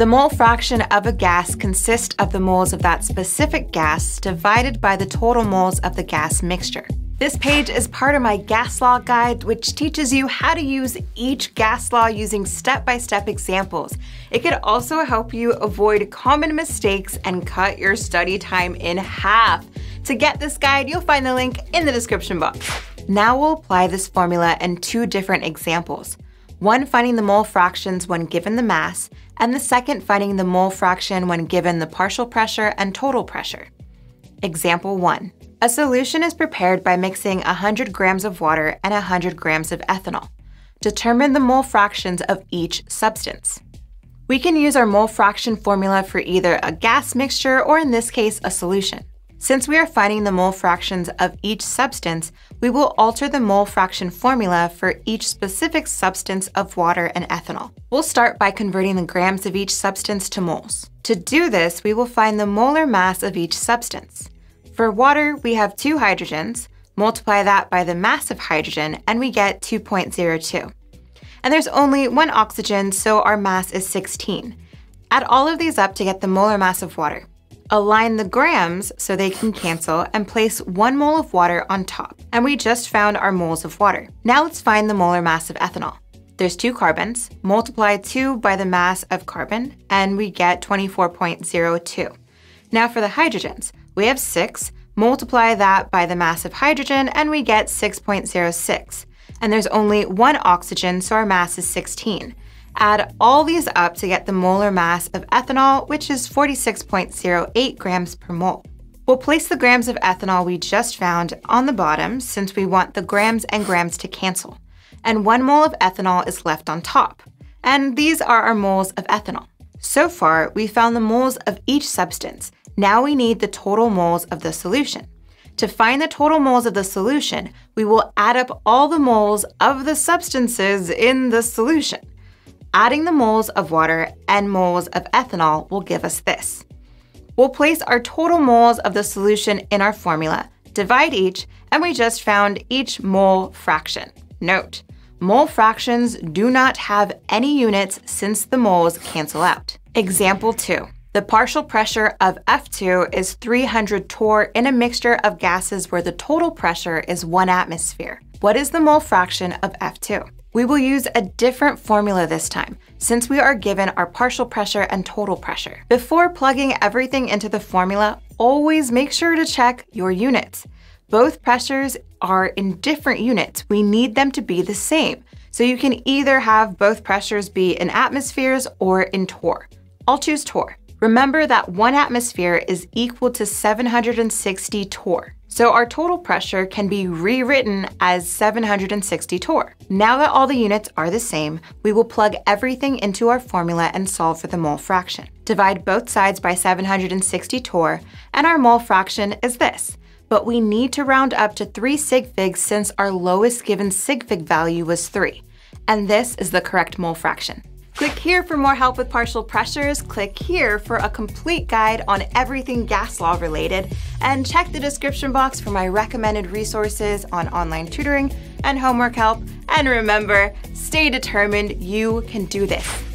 The mole fraction of a gas consists of the moles of that specific gas divided by the total moles of the gas mixture. This page is part of my gas law guide, which teaches you how to use each gas law using step-by-step examples. It could also help you avoid common mistakes and cut your study time in half. To get this guide, you'll find the link in the description box. Now we'll apply this formula in two different examples. One finding the mole fractions when given the mass, and the second finding the mole fraction when given the partial pressure and total pressure. Example 1. A solution is prepared by mixing 100 grams of water and 100 grams of ethanol. Determine the mole fractions of each substance. We can use our mole fraction formula for either a gas mixture or, in this case, a solution. Since we are finding the mole fractions of each substance, we will alter the mole fraction formula for each specific substance of water and ethanol. We'll start by converting the grams of each substance to moles. To do this, we will find the molar mass of each substance. For water, we have two hydrogens, multiply that by the mass of hydrogen, and we get 2.02. And there's only one oxygen, so our mass is 16. Add all of these up to get the molar mass of water. Align the grams so they can cancel and place 1 mole of water on top. And we just found our moles of water. Now let's find the molar mass of ethanol. There's two carbons, multiply 2 by the mass of carbon, and we get 24.02. Now for the hydrogens. We have 6, multiply that by the mass of hydrogen, and we get 6.06. And there's only one oxygen, so our mass is 16. Add all these up to get the molar mass of ethanol, which is 46.08 grams per mole. We'll place the grams of ethanol we just found on the bottom since we want the grams and grams to cancel. And 1 mole of ethanol is left on top. And these are our moles of ethanol. So far, we found the moles of each substance. Now we need the total moles of the solution. To find the total moles of the solution, we will add up all the moles of the substances in the solution. Adding the moles of water and moles of ethanol will give us this. We'll place our total moles of the solution in our formula, divide each, and we just found each mole fraction. Note, mole fractions do not have any units since the moles cancel out. Example 2. The partial pressure of F2 is 300 torr in a mixture of gases where the total pressure is 1 atmosphere. What is the mole fraction of F2? We will use a different formula this time, since we are given our partial pressure and total pressure. Before plugging everything into the formula, always make sure to check your units. Both pressures are in different units. We need them to be the same, so you can either have both pressures be in atmospheres or in torr. I'll choose torr. Remember that 1 atmosphere is equal to 760 torr. So our total pressure can be rewritten as 760 torr. Now that all the units are the same, we will plug everything into our formula and solve for the mole fraction. Divide both sides by 760 torr, and our mole fraction is this. But we need to round up to 3 sig figs since our lowest given sig fig value was 3. And this is the correct mole fraction. Click here for more help with partial pressures, click here for a complete guide on everything gas law related, and check the description box for my recommended resources on online tutoring and homework help. And remember, stay determined, you can do this.